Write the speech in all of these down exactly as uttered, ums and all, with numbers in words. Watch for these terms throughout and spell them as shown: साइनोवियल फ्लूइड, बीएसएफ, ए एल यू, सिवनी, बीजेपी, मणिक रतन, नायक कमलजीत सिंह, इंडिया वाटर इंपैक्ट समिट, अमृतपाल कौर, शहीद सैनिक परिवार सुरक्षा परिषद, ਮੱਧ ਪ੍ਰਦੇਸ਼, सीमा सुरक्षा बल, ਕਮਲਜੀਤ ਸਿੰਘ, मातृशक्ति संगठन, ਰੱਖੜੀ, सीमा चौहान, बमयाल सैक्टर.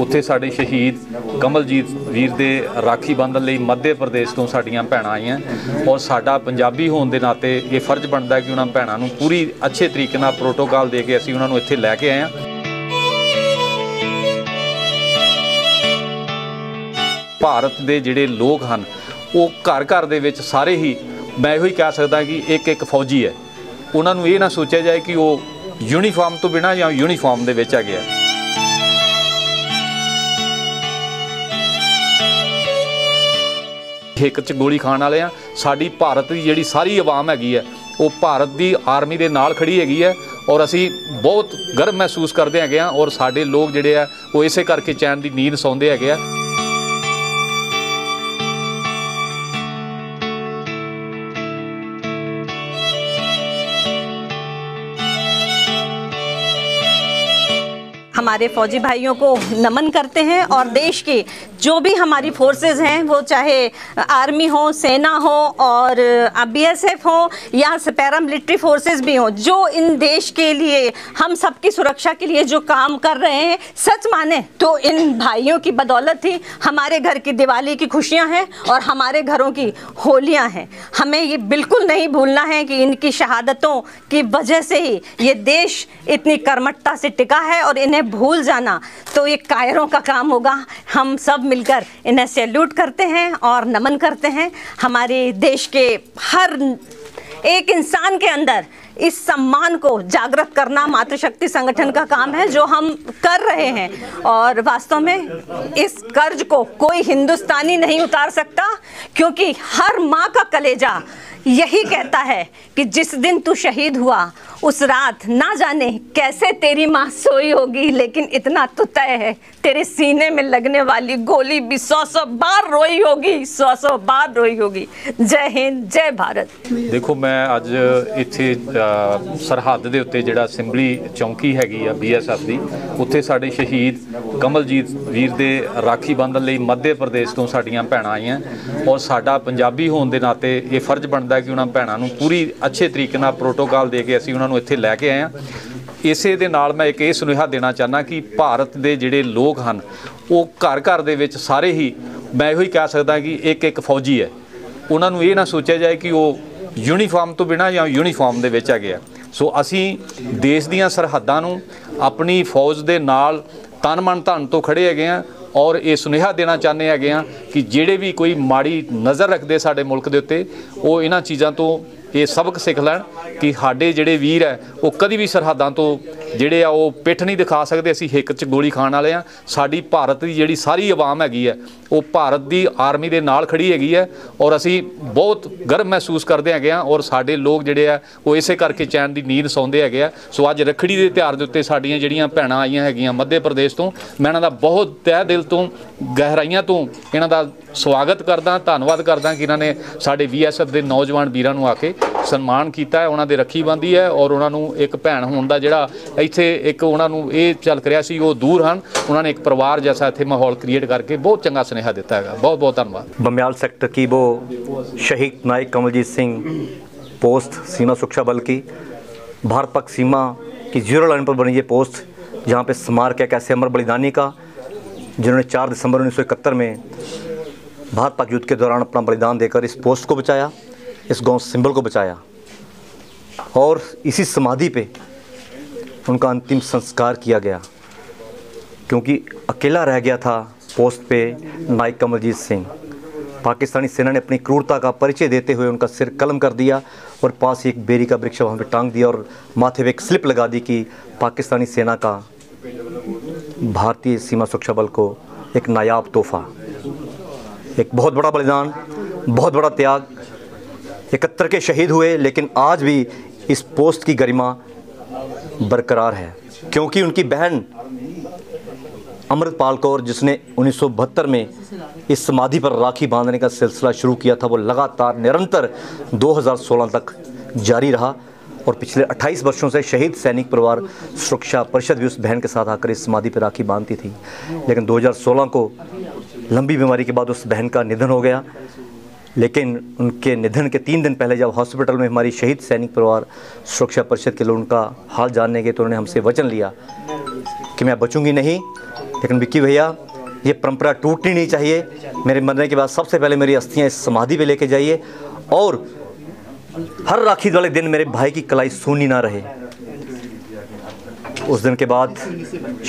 ਉੱਥੇ ਸਾਡੇ ਸ਼ਹੀਦ ਕਮਲਜੀਤ ਵੀਰ ਦੇ ਰਾਖੀ ਬੰਧਨ ਲਈ ਮੱਧ ਪ੍ਰਦੇਸ਼ ਤੋਂ ਸਾਡੀਆਂ ਭੈਣਾਂ ਆਈਆਂ ਔਰ ਸਾਡਾ ਪੰਜਾਬੀ ਹੋਣ ਦੇ ਨਾਤੇ ਇਹ ਫਰਜ਼ ਬਣਦਾ ਕਿ ਉਹਨਾਂ ਭੈਣਾਂ ਨੂੰ ਪੂਰੀ ਅੱਛੇ ਤਰੀਕੇ ਨਾਲ ਪ੍ਰੋਟੋਕਾਲ ਦੇ ਕੇ ਅਸੀਂ ਉਹਨਾਂ ਨੂੰ ਇੱਥੇ ਲੈ ਕੇ ਆਏ ਹਾਂ। भारत के जिहड़े लोग हैं वो घर घर दे विच सारे ही मैं इहो ही कह सकदा कि एक एक फौजी है। उन्होंने ये ना सोचा जाए कि वो यूनीफॉर्म तो बिना या यूनीफॉर्म दे विच आ गया। ठेक च गोली खाण वाले आ साडी भारत की जिहड़ी सारी आवाम हैगी है वो भारत की आर्मी के नाल खड़ी हैगी है और असी बहुत गर्व महसूस करते हैं और साडे लोग जिहड़े आ वो इसे करके चैन की नींद सौंदे हैगे आ। हमारे फौजी भाइयों को नमन करते हैं और देश की जो भी हमारी फोर्सेस हैं वो चाहे आर्मी हो, सेना हो और बीएसएफ हो या पैरा मिलिट्री फोर्सेस भी हों, जो इन देश के लिए हम सबकी सुरक्षा के लिए जो काम कर रहे हैं, सच माने तो इन भाइयों की बदौलत ही हमारे घर की दिवाली की खुशियां हैं और हमारे घरों की होलियां हैं। हमें ये बिल्कुल नहीं भूलना है कि इनकी शहादतों की वजह से ही ये देश इतनी कर्मठता से टिका है और इन्हें भूल जाना तो ये कायरों का काम होगा। हम सब मिलकर इन्हें सैल्यूट करते हैं और नमन करते हैं। हमारे देश के हर एक इंसान के अंदर इस सम्मान को जागृत करना मातृशक्ति संगठन का काम है जो हम कर रहे हैं और वास्तव में इस कर्ज को कोई हिंदुस्तानी नहीं उतार सकता, क्योंकि हर माँ का कलेजा यही कहता है कि जिस दिन तू शहीद हुआ उस रात ना जाने कैसे तेरी माँ सोई होगी, लेकिन इतना तो तय है तेरे सीने में लगने वाली गोली भी सौ सौ बार रोई होगी, सौ सौ बार रोई होगी। जय हिंद, जय भारत। देखो मैं आज इत्थे सरहद दे उत्ते जिहड़ा सिंबली चौंकी हैगी आ बीएसएफ दी, उत्थे साडे शहीद कमलजीत वीर दे राखी बंधन लई मध्य प्रदेश तो साडियां भैणां आईआं और साडा पंजाबी होण दे नाते ये फर्ज बनता कि उन्होंने भैनों को पूरी अच्छे तरीके नाल प्रोटोकॉल दे के असीं उन्होंने इत्थे लैके आए हैं। इसे दे नाल मैं एक ये सुनेहा देना चाहना कि भारत के जिहड़े लोग हैं वो घर घर दे विच सारे ही मैं इहो ही कह सकदा कि एक एक फौजी है। उन्होंने ये ना सोचा जाए कि वो यूनीफॉर्म तो बिना या यूनीफॉर्म दे विच आ गया। सो असी देश दीआं सरहदां नूं अपनी फौज दे नाल तन मन धन तो खड़े हैगे आ और ये सुनेहा देना चाहते हैं कि जेड़े भी कोई माड़ी नज़र रखते साडे मुल्क दे उत्ते वो इन्हां चीज़ों तो ये सबक सीख लैण कि साडे जेड़े वीर है वो कभी भी सरहदां तो जेड़े आ वो पिठ नहीं दिखा सकते। असीं हिक च गोली खाण वाले आ। साडी भारत की जिहड़ी सारी आवाम हैगी है वो भारत की आर्मी के नाल खड़ी हैगी है और असीं बहुत गर्व महसूस करते हैं और साडे लोग जिहड़े आ वो इसे करके चैन की नींद सौंदे हैगे आ। सो अज रखड़ी के त्यौहार के उत्ते साडियां जिहड़ियां भैणां आईआं हैगियां मध्य प्रदेश तो मैं इन्हां दा बहुत तह दिल तो गहराइयां तो इन्हां दा स्वागत करदा, धन्नवाद करदा कि इन्हां ने साडे बीएसएफ के नौजवान वीरां नूं आके सन्मान किया है, उन्होंने रखी बंधी है और उन्होंने एक भैन होने का जोड़ा इतने एक उन्होंने ये चल रहा सी वो दूर हैं, उन्होंने एक परिवार जैसा इतने माहौल क्रिएट करके बहुत चंगा स्नेहा दिता है। बहुत बहुत धन्यवाद। बमयाल सैक्टर की वो शहीद नायक कमलजीत सिंह पोस्ट सीमा सुरक्षा बल की भारत पाक सीमा की जीरो लाइन पर बनी ये पोस्ट, जहाँ पर स्मारक है कैसे अमर बलिदानी का, जिन्होंने चार दिसंबर उन्नीस सौ इकहत्तर में भारत पाक युद्ध के दौरान अपना बलिदान देकर इस पोस्ट को बचाया, इस गांव सिंबल को बचाया और इसी समाधि पे उनका अंतिम संस्कार किया गया, क्योंकि अकेला रह गया था पोस्ट पे नायक कमलजीत सिंह। पाकिस्तानी सेना ने अपनी क्रूरता का परिचय देते हुए उनका सिर कलम कर दिया और पास ही एक बेरी का वृक्ष वहाँ पे टांग दिया और माथे पे एक स्लिप लगा दी कि पाकिस्तानी सेना का भारतीय सीमा सुरक्षा बल को एक नायाब तोहफा। एक बहुत बड़ा बलिदान, बहुत बड़ा त्याग, इकहत्तर के शहीद हुए, लेकिन आज भी इस पोस्ट की गरिमा बरकरार है, क्योंकि उनकी बहन अमृतपाल कौर जिसने उन्नीस सौ बहत्तर में इस समाधि पर राखी बांधने का सिलसिला शुरू किया था, वो लगातार निरंतर दो हज़ार सोलह तक जारी रहा और पिछले अट्ठाईस वर्षों से शहीद सैनिक परिवार सुरक्षा परिषद भी उस बहन के साथ आकर इस समाधि पर राखी बांधती थी। लेकिन दो हज़ार सोलह को लंबी बीमारी के बाद उस बहन का निधन हो गया, लेकिन उनके निधन के तीन दिन पहले जब हॉस्पिटल में हमारी शहीद सैनिक परिवार सुरक्षा परिषद के लोग उनका हाल जानने गए तो उन्होंने हमसे वचन लिया कि मैं बचूंगी नहीं, लेकिन विक्की भैया ये परंपरा टूटनी नहीं चाहिए। मेरे मरने के बाद सबसे पहले मेरी अस्थियाँ इस समाधि पे लेके जाइए और हर राखी वाले दिन मेरे भाई की कलाई सूनी ना रहे। उस दिन के बाद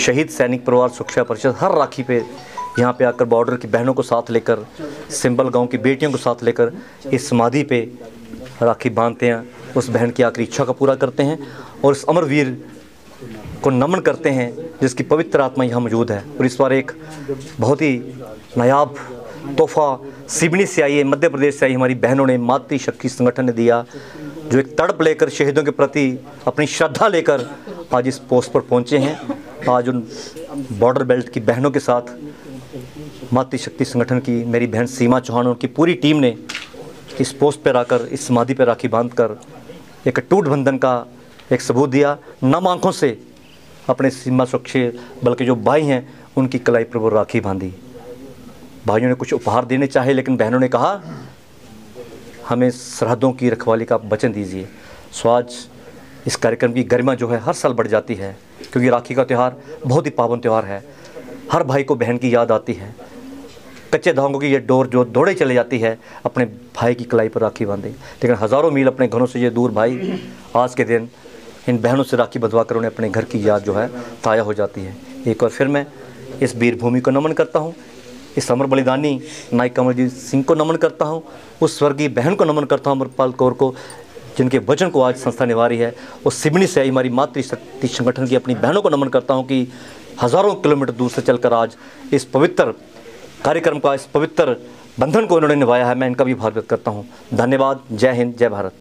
शहीद सैनिक परिवार सुरक्षा परिषद हर राखी पे यहाँ पे आकर बॉर्डर की बहनों को साथ लेकर, सिंबल गांव की बेटियों को साथ लेकर इस समाधि पे राखी बांधते हैं, उस बहन की आखिरी इच्छा को पूरा करते हैं और उस अमरवीर को नमन करते हैं जिसकी पवित्र आत्मा यहाँ मौजूद है। और इस बार एक बहुत ही नायाब तोहफा सिवनी से आई है, मध्य प्रदेश से आई हमारी बहनों ने, मातृशक्ति संगठन ने दिया, जो एक तड़प लेकर शहीदों के प्रति अपनी श्रद्धा लेकर आज इस पोस्ट पर पहुंचे हैं। आज उन बॉर्डर बेल्ट की बहनों के साथ मातृशक्ति संगठन की मेरी बहन सीमा चौहान, उनकी पूरी टीम ने इस पोस्ट पर आकर, इस समाधि पर राखी बांधकर एक अटूट बंधन का एक सबूत दिया। नम आँखों से अपने सीमा सुरक्षा बल के जो भाई हैं उनकी कलाई पर वो राखी बांधी। भाइयों ने कुछ उपहार देने चाहे लेकिन बहनों ने कहा हमें सरहदों की रखवाली का वचन दीजिए। सो आज इस कार्यक्रम की गरिमा जो है हर साल बढ़ जाती है, क्योंकि राखी का त्यौहार बहुत ही पावन त्यौहार है। हर भाई को बहन की याद आती है, कच्चे धागों की ये डोर जो दौड़े चले जाती है अपने भाई की कलाई पर राखी बांधे। लेकिन हज़ारों मील अपने घरों से ये दूर भाई आज के दिन इन बहनों से राखी बंधवा कर उन्हें अपने घर की याद जो है ताज़ा हो जाती है। एक बार फिर मैं इस वीरभूमि को नमन करता हूँ, इस अमर बलिदानी नायक कमलजीत सिंह को नमन करता हूँ, उस स्वर्गीय बहन को नमन करता हूँ अमृतपाल कौर को, जिनके वचन को आज संस्था निभा रही है। और सिवनी से आई हमारी मातृशक्ति संगठन की अपनी बहनों को नमन करता हूँ कि हज़ारों किलोमीटर दूर से चलकर आज इस पवित्र कार्यक्रम का, इस पवित्र बंधन को उन्होंने निभाया है। मैं इनका भी आभार व्यक्त करता हूँ। धन्यवाद। जय हिंद, जय भारत।